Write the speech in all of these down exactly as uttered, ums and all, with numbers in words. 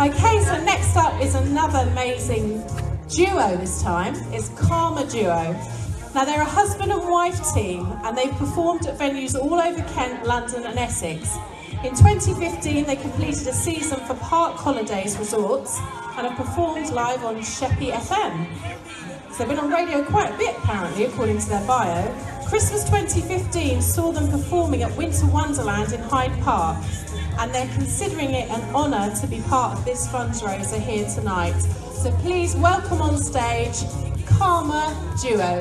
Okay, so next up is another amazing duo this time. It's Karma Duo. Now they're a husband and wife team and they've performed at venues all over Kent, London and Essex. In twenty fifteen they completed a season for Park Holidays Resorts and have performed live on Sheppey F M. So they've been on radio quite a bit apparently, according to their bio. Christmas twenty fifteen saw them performing at Winter Wonderland in Hyde Park, and they're considering it an honour to be part of this fundraiser here tonight. So please welcome on stage, Karma Duo.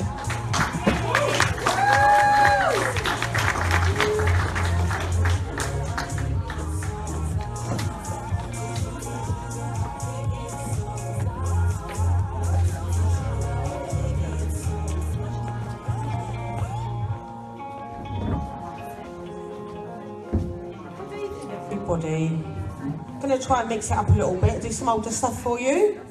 Everybody, I'm going to try and mix it up a little bit, do some older stuff for you.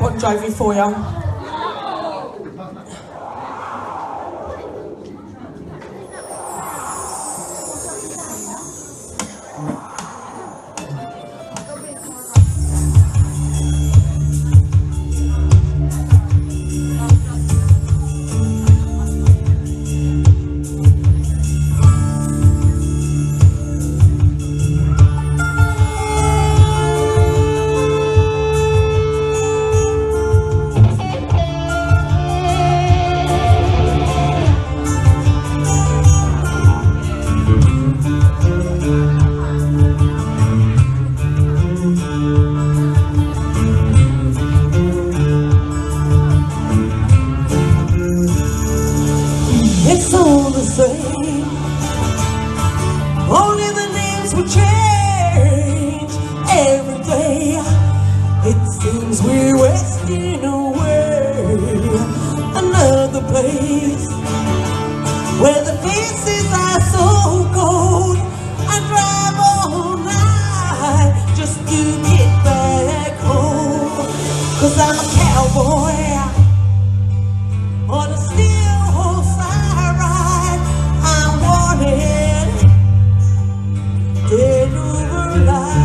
Bon Jovi for you. days where the faces are so cold. I drive all night just to get back home, 'cause I'm a cowboy on a steel horse I ride. I'm wanted dead or alive.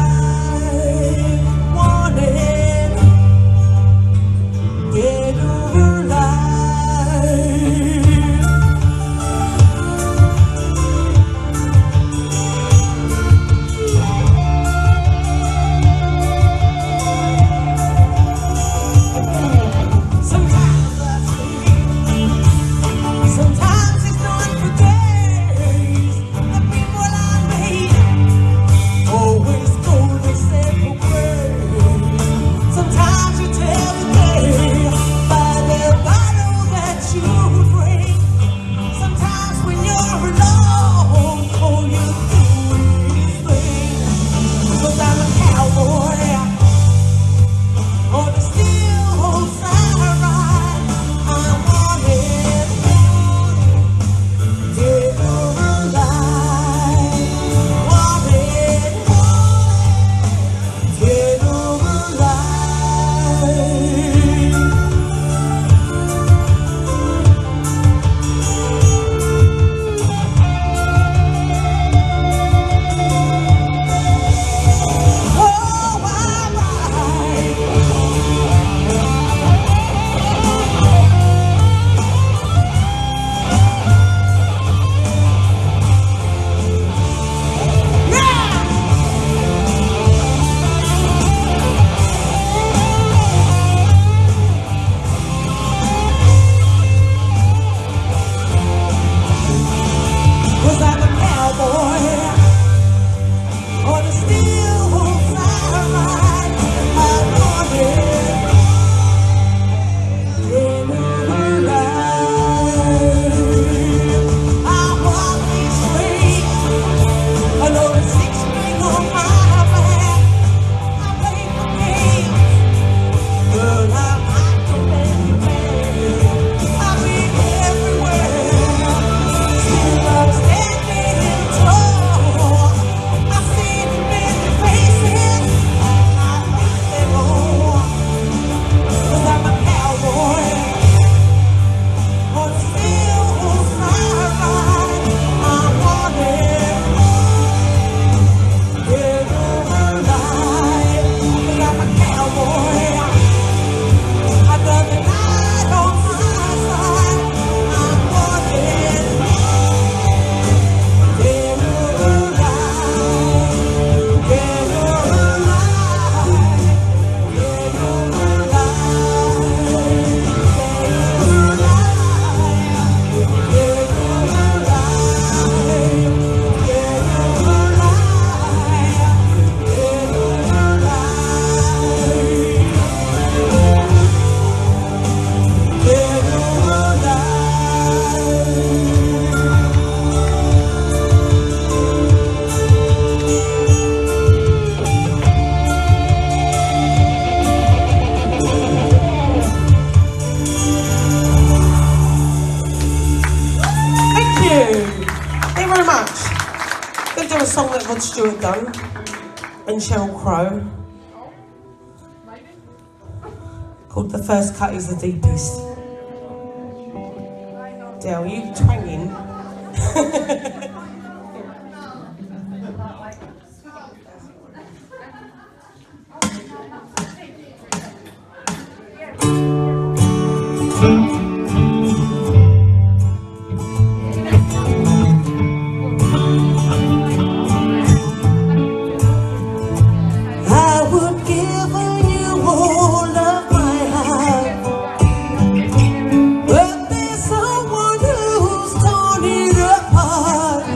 Stuart Dunn and Sheryl Crow called The First Cut is the Deepest. Dale, you twanging. But there's someone who's torn it apart.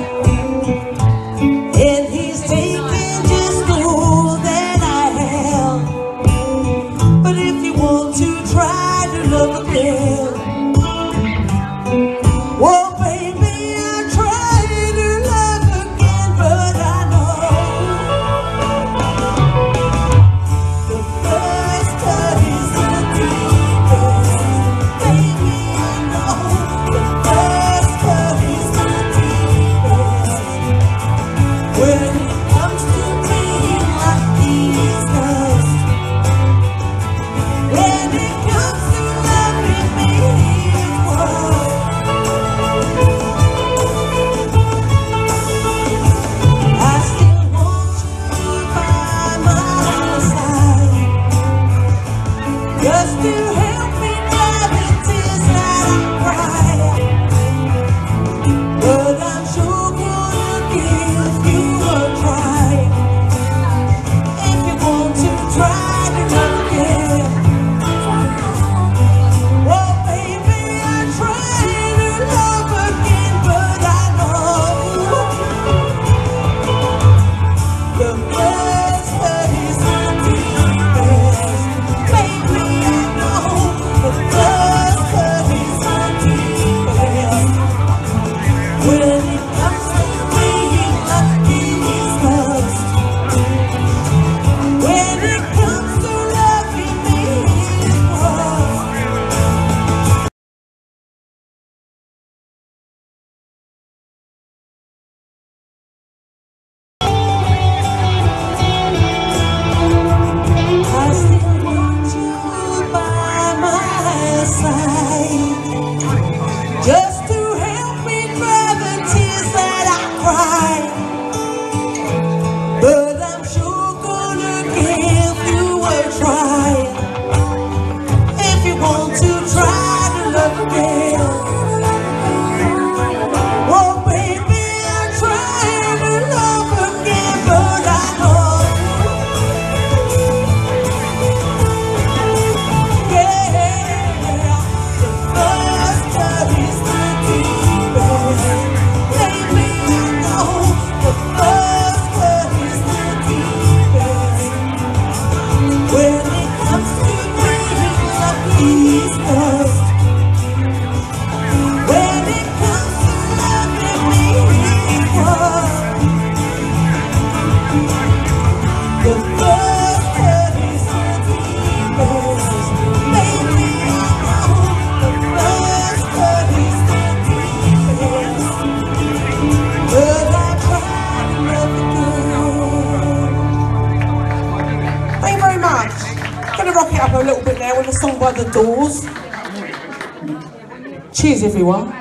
now with a song by The Doors. Cheers, everyone.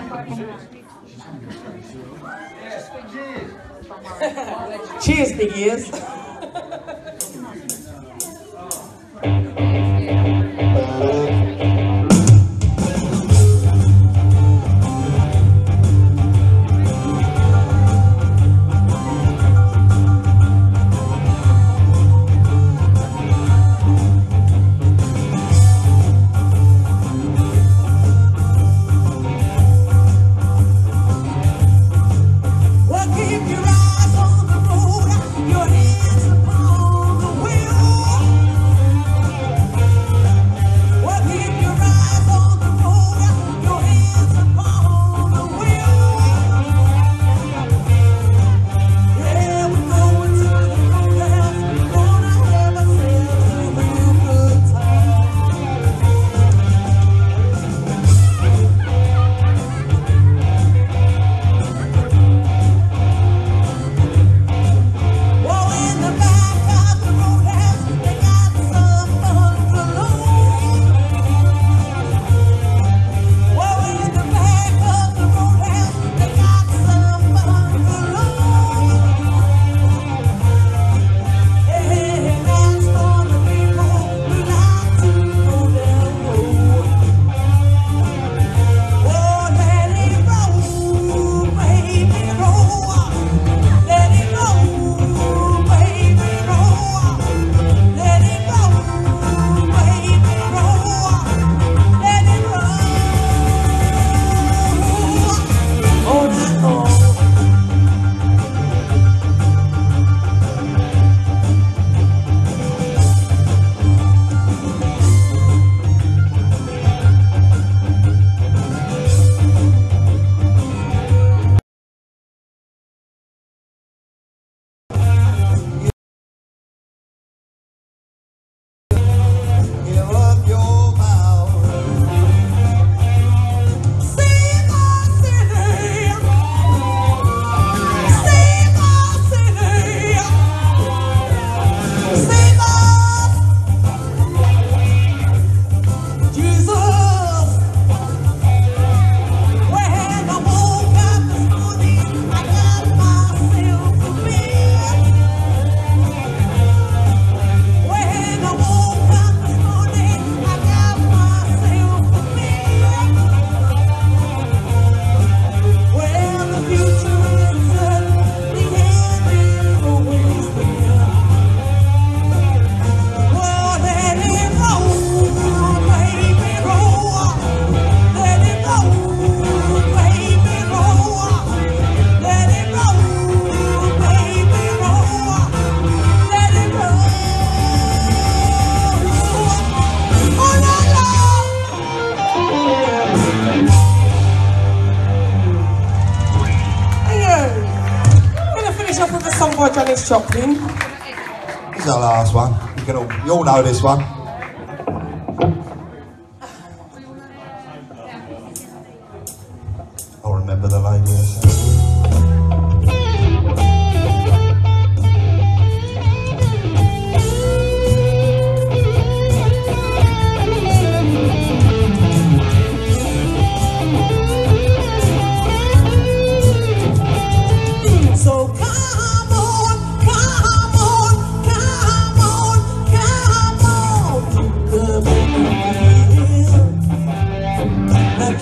Cheers, big ears. Choplin. This is our last one. You, can all, you all know this one. I'll remember the lady.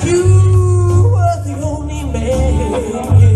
You were the only man.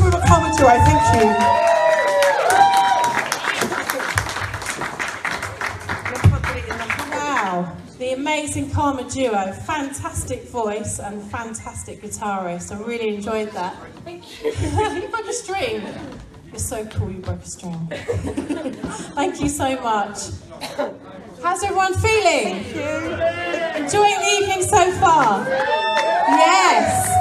much we look forward to, I thank you. The amazing Karma Duo, fantastic voice and fantastic guitarist. I really enjoyed that. Thank you. You broke a string. You're so cool, you broke a string. Thank you so much. How's everyone feeling? Thank you. Enjoying the evening so far? Yes.